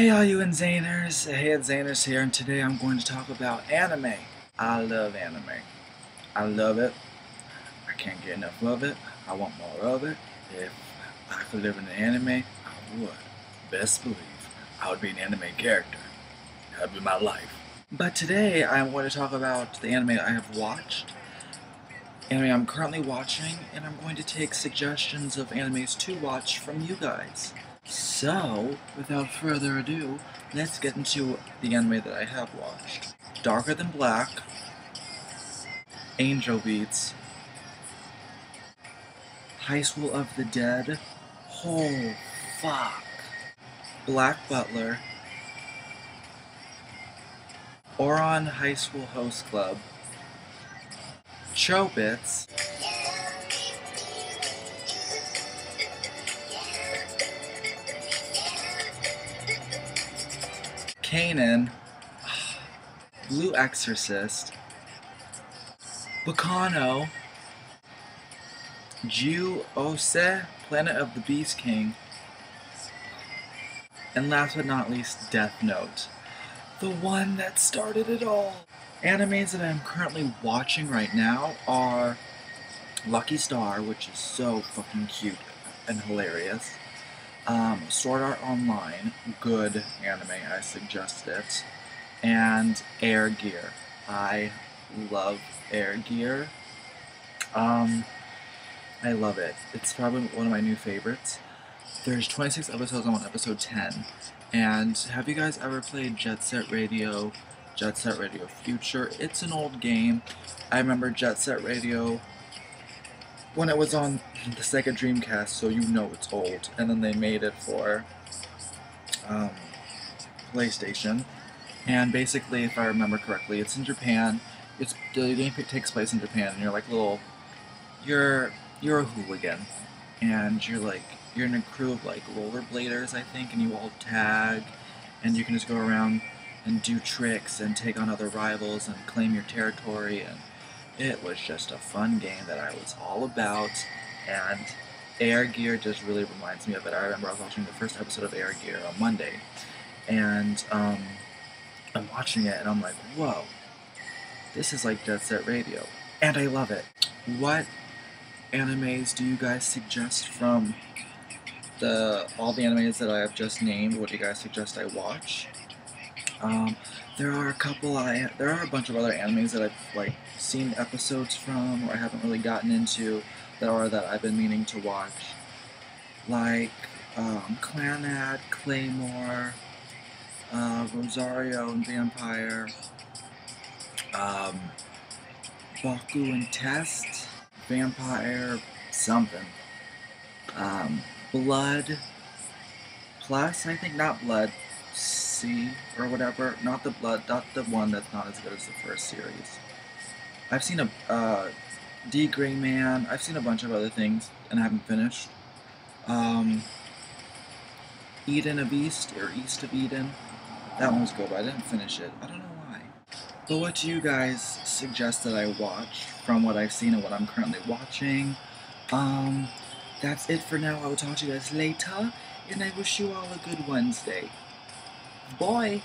Hey all you Insaners, hey it's Xaners here, and today I'm going to talk about anime. I love anime. I love it. I can't get enough of it. I want more of it. If I could live in an anime, I would. Best believe, I would be an anime character. That would be my life. But today I'm going to talk about the anime I have watched, anime I'm currently watching, and I'm going to take suggestions of animes to watch from you guys. So, without further ado, let's get into the anime that I have watched. Darker Than Black, Angel Beats, High School of the Dead, oh fuck, Black Butler, Ouran High School Host Club, Chobits, Canaan, Blue Exorcist, Baccano, Jiu Ose, Planet of the Beast King, and last but not least, Death Note, the one that started it all. Animes that I'm currently watching right now are Lucky Star, which is so fucking cute and hilarious. Sword Art Online, good anime, I suggest it, and Air Gear. I love Air Gear. I love it. It's probably one of my new favorites. There's 26 episodes. I'm on episode 10. And have you guys ever played Jet Set Radio Future? It's an old game. I remember Jet Set Radio when it was on the Sega Dreamcast, so you know it's old, and then they made it for PlayStation, and basically, if I remember correctly, it's in Japan. The game takes place in Japan, and you're like you're a hooligan, and you're in a crew of like rollerbladers, I think, and you all tag, and you can just go around and do tricks and take on other rivals and claim your territory. And it was just a fun game that I was all about, and Air Gear just really reminds me of it. I remember I was watching the first episode of Air Gear on Monday, and I'm watching it, and I'm like, whoa, this is like Death Set Radio, and I love it. What animes do you guys suggest from all the animes that I have just named? What do you guys suggest I watch? There are a couple. There are a bunch of other animes that I've seen episodes from, or I haven't really gotten into, that I've been meaning to watch, like Clanad, Claymore, Rosario and Vampire, Baku and Test, Vampire something, Blood Plus, I think, not Blood C or whatever, not the Blood, not the one that's not as good as the first series. I've seen a D Grey Man. I've seen a bunch of other things and I haven't finished. Eden of East, or East of Eden. That one was good, but I didn't finish it. I don't know why. But what do you guys suggest that I watch from what I've seen and what I'm currently watching? That's it for now. I will talk to you guys later, and I wish you all a good Wednesday. Boy.